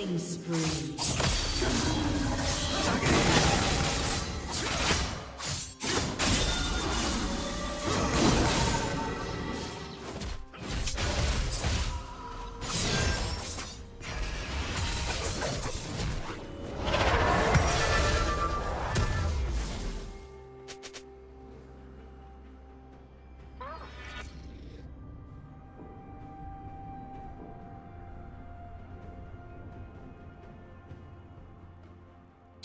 Killing spree.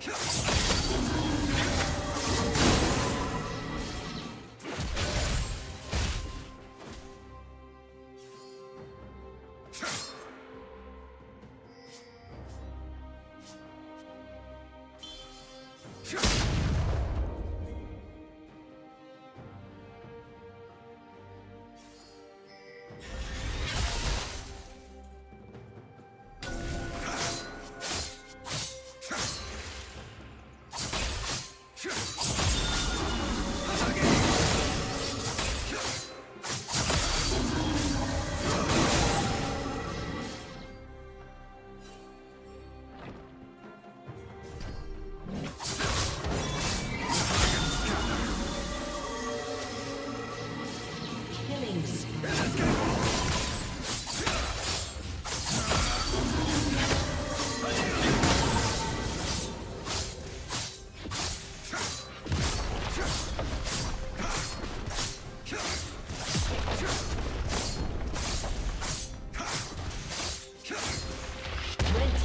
Yes.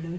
Blue